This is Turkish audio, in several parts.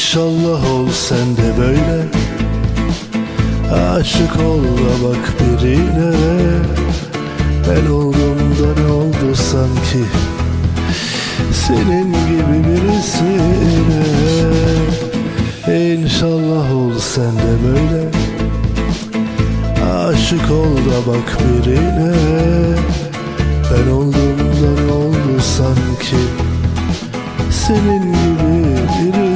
İnşallah ol sen de böyle, aşık ol da bak birine. Ben oldum da ne oldu sanki, senin gibi birisine. İnşallah ol sen de böyle, aşık ol da bak birine. Ben oldum da ne oldu sanki, senin gibi birisine.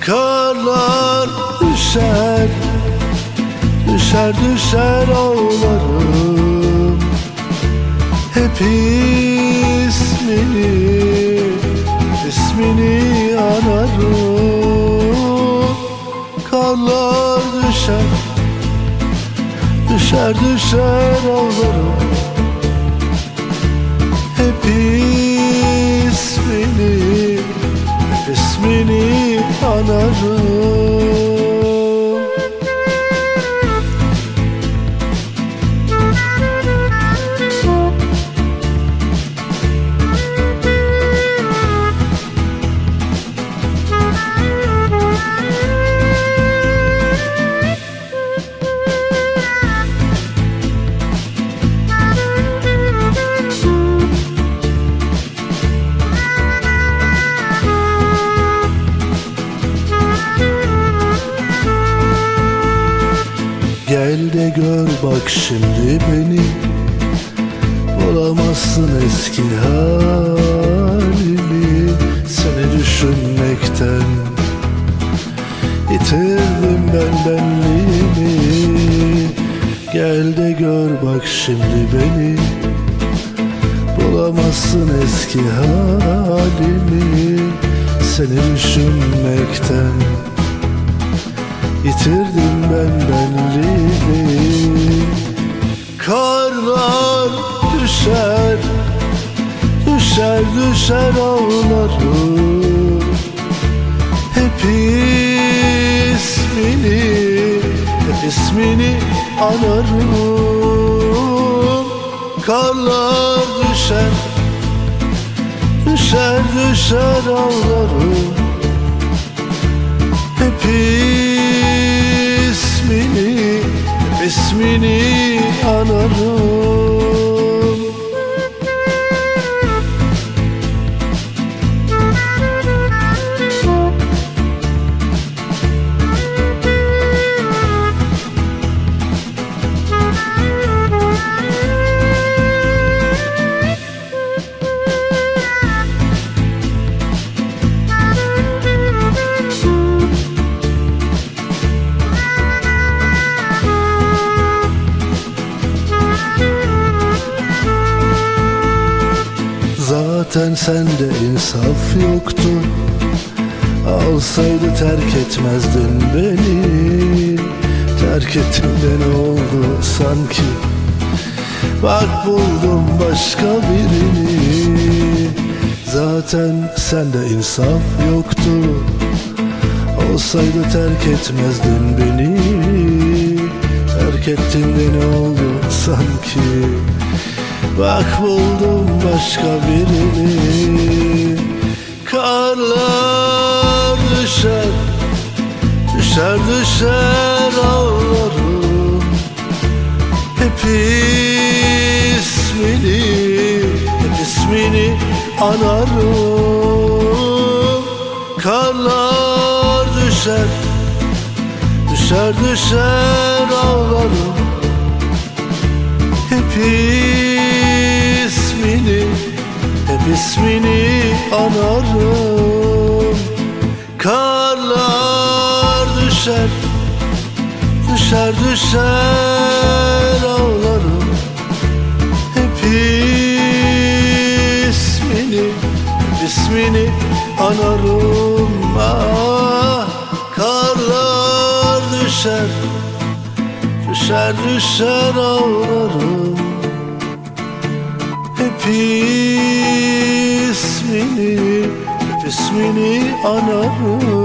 Karlar düşer, düşer düşer ağlarım, hep ismini anarım. Karlar düşer, düşer düşer ağlarım, hep ismini anarım. Gel de gör bak şimdi beni, bulamazsın eski halimi. Seni düşünmekten yitirdim ben benliğimi. Gel de gör bak şimdi beni, bulamazsın eski halimi. Seni düşünmekten yitirdim ben benliğimi. Karlar düşer, düşer düşer ağlarım, hep ismini anarım. Karlar düşer, düşer düşer ağlarım, İsmini anarım. Zaten sende insaf yoktu, alsaydı terk etmezdin beni. Terk ettin de ne oldu sanki, bak buldum başka birini. Zaten sende insaf yoktu, olsaydı terk etmezdin beni. Terk ettin de ne oldu sanki, bak buldum başka birini. Karlar düşer, düşer düşer ağlarım, hep ismini anarım. Karlar düşer, düşer düşer ağlarım, hep ismini anarım. Karlar düşer, düşer düşer ağlarım, hep ismini anarım. Ah, karlar düşer, düşer düşer ağlarım, hep ismini anarım.